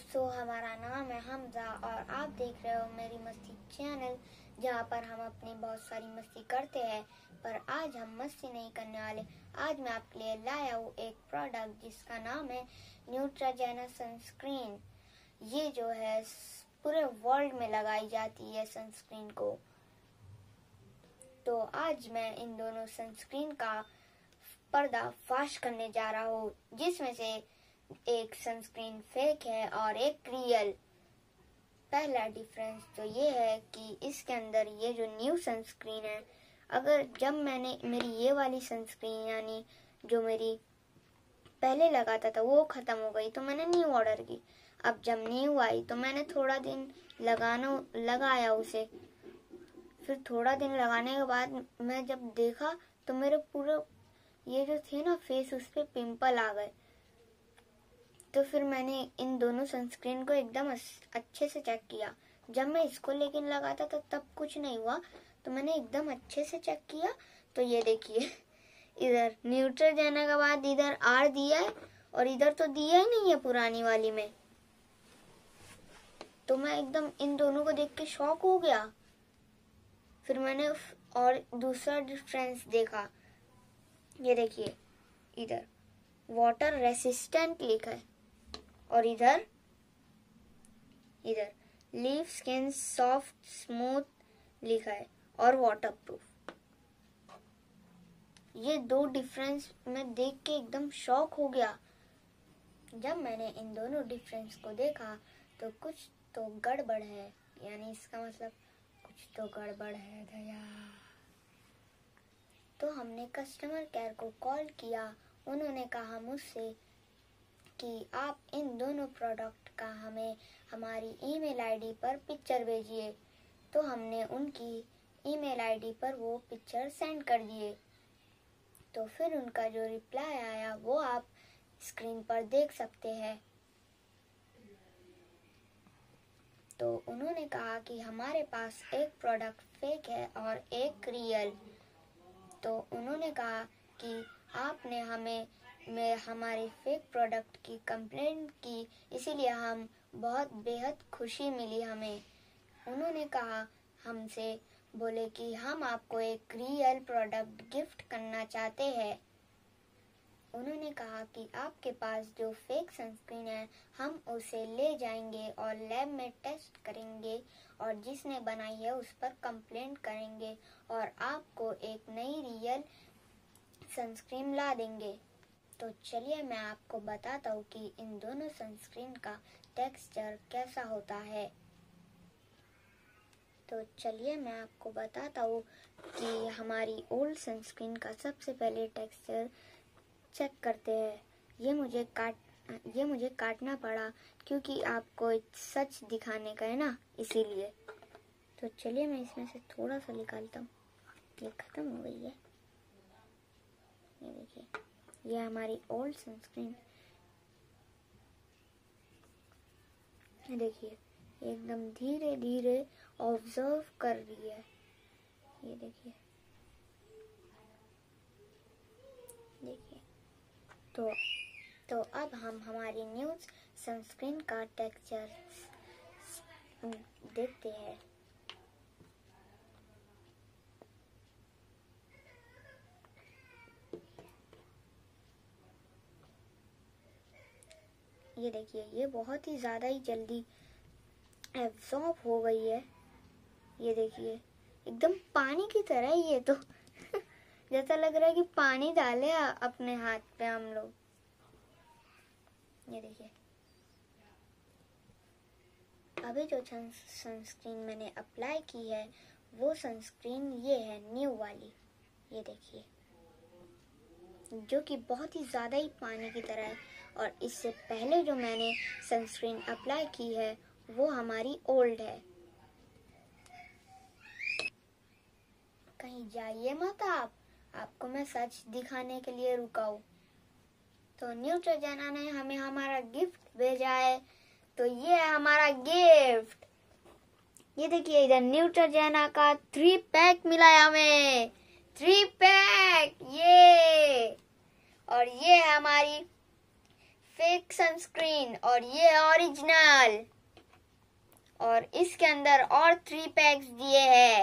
दोस्तों, हमारा नाम है हमजा और आप देख रहे हो मेरी मस्ती चैनल, जहाँ पर हम अपनी बहुत सारी मस्ती करते हैं। पर आज हम मस्ती नहीं करने वाले। आज मैं आपके लिए लाया हूँ एक प्रोडक्ट जिसका नाम है न्यूट्राजेना सनस्क्रीन। ये जो है पूरे वर्ल्ड में लगाई जाती है सनस्क्रीन को। तो आज मैं इन दोनों सनस्क्रीन का पर्दाफाश करने जा रहा हूँ, जिसमें से एक सनस्क्रीन फेक है और एक रियल। पहला डिफरेंस तो ये है कि इसके अंदर ये जो न्यू सनस्क्रीन है, अगर जब मैंने मेरी ये वाली सनस्क्रीन यानी जो मेरी पहले लगाता था वो ख़त्म हो गई तो मैंने न्यू ऑर्डर की। अब जब न्यू आई तो मैंने थोड़ा दिन लगाया उसे। फिर थोड़ा दिन लगाने के बाद मैं जब देखा तो मेरे पूरे ये जो थे ना फेस, उस पर पिम्पल आ गए। तो फिर मैंने इन दोनों सनस्क्रीन को एकदम अच्छे से चेक किया। जब मैं इसको लेकिन लगाता था तब कुछ नहीं हुआ, तो मैंने एकदम अच्छे से चेक किया तो ये देखिए, इधर न्यूट्रोजेना के बाद इधर आर दिया है और इधर तो दिया ही नहीं है पुरानी वाली में। तो मैं एकदम इन दोनों को देख के शॉक हो गया। फिर मैंने और दूसरा डिफरेंस देखा, ये देखिए इधर वाटर रेसिस्टेंट लिखा है और इधर लीफ स्किन सॉफ्ट स्मूथ लिखा है और वाटरप्रूफ। ये दो डिफरेंस मैं देख के एकदम शॉक हो गया। जब मैंने इन दोनों डिफरेंस को देखा तो कुछ तो गड़बड़ है, यानी इसका मतलब कुछ तो गड़बड़ है दया। तो हमने कस्टमर केयर को कॉल किया। उन्होंने कहा मुझसे कि आप इन दोनों प्रोडक्ट का हमें हमारी ईमेल आईडी पर पिक्चर भेजिए। तो हमने उनकी ईमेल आईडी पर वो पिक्चर सेंड कर दिए। तो फिर उनका जो रिप्लाई आया वो आप स्क्रीन पर देख सकते हैं। तो उन्होंने कहा कि हमारे पास एक प्रोडक्ट फेक है और एक रियल। तो उन्होंने कहा कि आपने हमें हमारे फेक प्रोडक्ट की कंप्लेंट की, इसीलिए हम बेहद खुशी मिली हमें। उन्होंने कहा हमसे, बोले कि हम आपको एक रियल प्रोडक्ट गिफ्ट करना चाहते हैं। उन्होंने कहा कि आपके पास जो फेक सनस्क्रीन है हम उसे ले जाएंगे और लैब में टेस्ट करेंगे और जिसने बनाई है उस पर कंप्लेंट करेंगे और आपको एक नई रियल सनस्क्रीन ला देंगे। तो चलिए मैं आपको बताता हूँ कि इन दोनों सनस्क्रीन का टेक्सचर कैसा होता है। तो चलिए मैं आपको बताता हूँ कि हमारी ओल्ड सनस्क्रीन का सबसे पहले टेक्सचर चेक करते हैं। ये मुझे काटना पड़ा क्योंकि आपको सच दिखाने का है ना, इसीलिए। तो चलिए मैं इसमें से थोड़ा सा निकालता हूँ। ये खत्म हो गई है, ये देखिए, ये हमारी ओल्ड सनस्क्रीन। ये देखिए एकदम धीरे धीरे ऑब्जर्व कर रही है। ये देखिए तो अब हम हमारी न्यू सनस्क्रीन का टेक्सचर देखते हैं। ये देखिए, ये बहुत ही ज़्यादा ही जल्दी एब्जॉर्ब हो गई है। ये देखिए एकदम पानी की तरह ही, ये तो जैसा लग रहा है कि पानी डाले अपने हाथ पे हम लोग। ये देखिए अभी जो सनस्क्रीन मैंने अप्लाई की है वो सनस्क्रीन ये है न्यू वाली। ये देखिए जो कि बहुत ही ज़्यादा ही पानी की तरह है। और इससे पहले जो मैंने सनस्क्रीन अप्लाई की है वो हमारी ओल्ड है। कहीं जाइए मत आप, आपको मैं सच दिखाने के लिए रुका हूँ। तो न्यूट्रोजेना ने हमें हमारा गिफ्ट भेजा है, तो ये है हमारा गिफ्ट। ये देखिए इधर न्यूट्रोजेना का 3 पैक मिला है हमें, 3 पैक ये। और ये है हमारी फेक सनस्क्रीन और ये ओरिजिनल। और इसके अंदर और 3 पैक्स दिए हैं।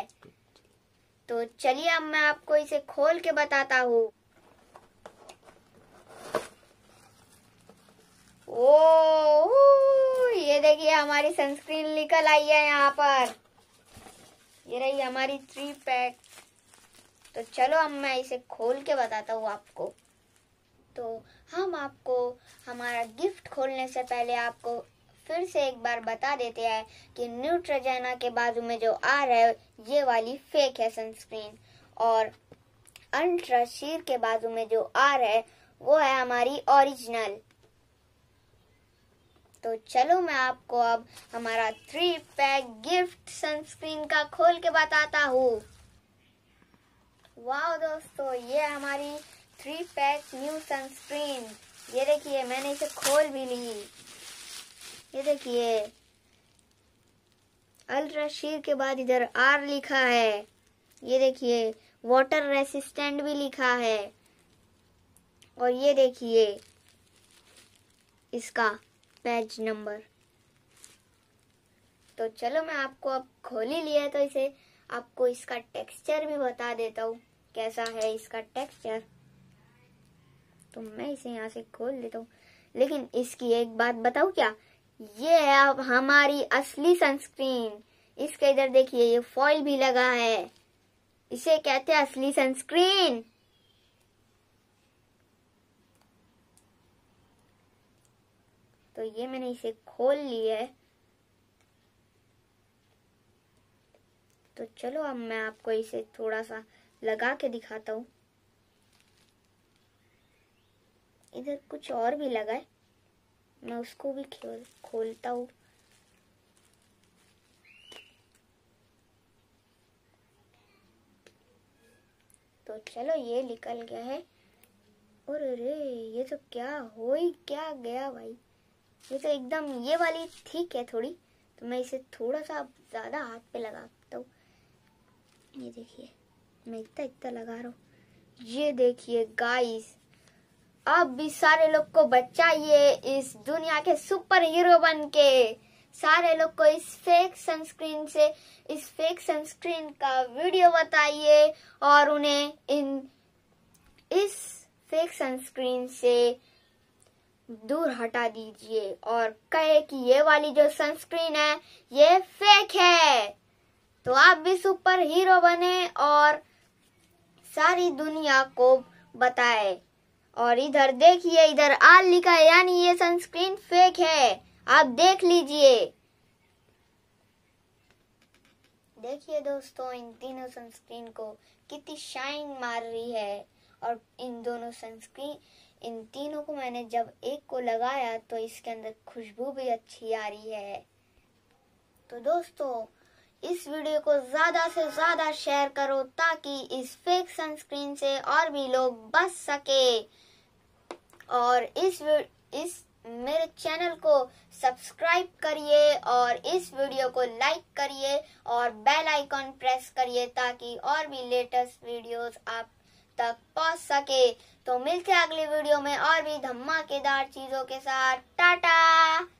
तो चलिए अब मैं आपको इसे खोल के बताता हूँ। ओह, ये देखिए हमारी सनस्क्रीन निकल आई है यहाँ पर। ये रही हमारी 3 पैक। तो चलो अब मैं इसे खोल के बताता हूँ आपको। तो हम आपको हमारा गिफ्ट खोलने से पहले आपको फिर से एक बार बता देते हैं कि न्यूट्रोजेना के बाजू में जो आ रहा है ये वाली फेक है सनस्क्रीन, और अल्ट्रा शीर के बाजू में जो आ रहा है वो है हमारी ओरिजिनल। तो चलो मैं आपको अब हमारा 3 पैक गिफ्ट सनस्क्रीन का खोल के बताता हूँ। वाह दोस्तों, ये हमारी 3 पैक न्यू सनस्क्रीन। ये देखिए मैंने इसे खोल भी ली। ये देखिए अल्ट्रा शीर के बाद इधर आर लिखा है। ये देखिए वाटर रेसिस्टेंट भी लिखा है। और ये देखिए इसका पैच नंबर। तो चलो मैं आपको अब खोल ही लिया है तो इसे आपको इसका टेक्सचर भी बता देता हूँ कैसा है इसका टेक्सचर। तो मैं इसे यहाँ से खोल देता हूँ। लेकिन इसकी एक बात बताऊँ क्या, ये है अब हमारी असली सनस्क्रीन। इसके इधर देखिए ये फॉइल भी लगा है। इसे कहते हैं असली सनस्क्रीन। तो ये मैंने इसे खोल लिया है। तो चलो अब मैं आपको इसे थोड़ा सा लगा के दिखाता हूँ। इधर कुछ और भी लगा है, मैं उसको भी खोलता हूँ। तो चलो ये निकल गया है। और अरे ये तो क्या गया भाई, ये तो एकदम ये वाली ठीक है थोड़ी। तो मैं इसे थोड़ा सा ज़्यादा हाथ पे लगाता हूँ। ये देखिए मैं इतना लगा रहा हूँ। ये देखिए गाइस, अब भी सारे लोग को बचाइए इस दुनिया के सुपर हीरो बन के। सारे लोग को इस फेक सनस्क्रीन का वीडियो बताइए और उन्हें इस फेक सनस्क्रीन से दूर हटा दीजिए और कहे कि ये वाली जो सनस्क्रीन है ये फेक है। तो आप भी सुपर हीरो बने और सारी दुनिया को बताए। और इधर देखिए इधर आर लिखा है, यानी ये सनस्क्रीन फेक है। आप देख लीजिए। देखिए दोस्तों, इन तीनों सनस्क्रीन को कितनी शाइन मार रही है। और इन तीनों को मैंने जब एक को लगाया तो इसके अंदर खुशबू भी अच्छी आ रही है। तो दोस्तों, इस वीडियो को ज़्यादा से ज़्यादा शेयर करो ताकि इस फेक सनस्क्रीन से और भी लोग बच सके। और इस मेरे चैनल को सब्सक्राइब करिए और इस वीडियो को लाइक करिए और बेल आइकॉन प्रेस करिए ताकि और भी लेटेस्ट वीडियोस आप तक पहुंच सके। तो मिलते हैं अगले वीडियो में और भी धमाकेदार चीज़ों के साथ। टाटा।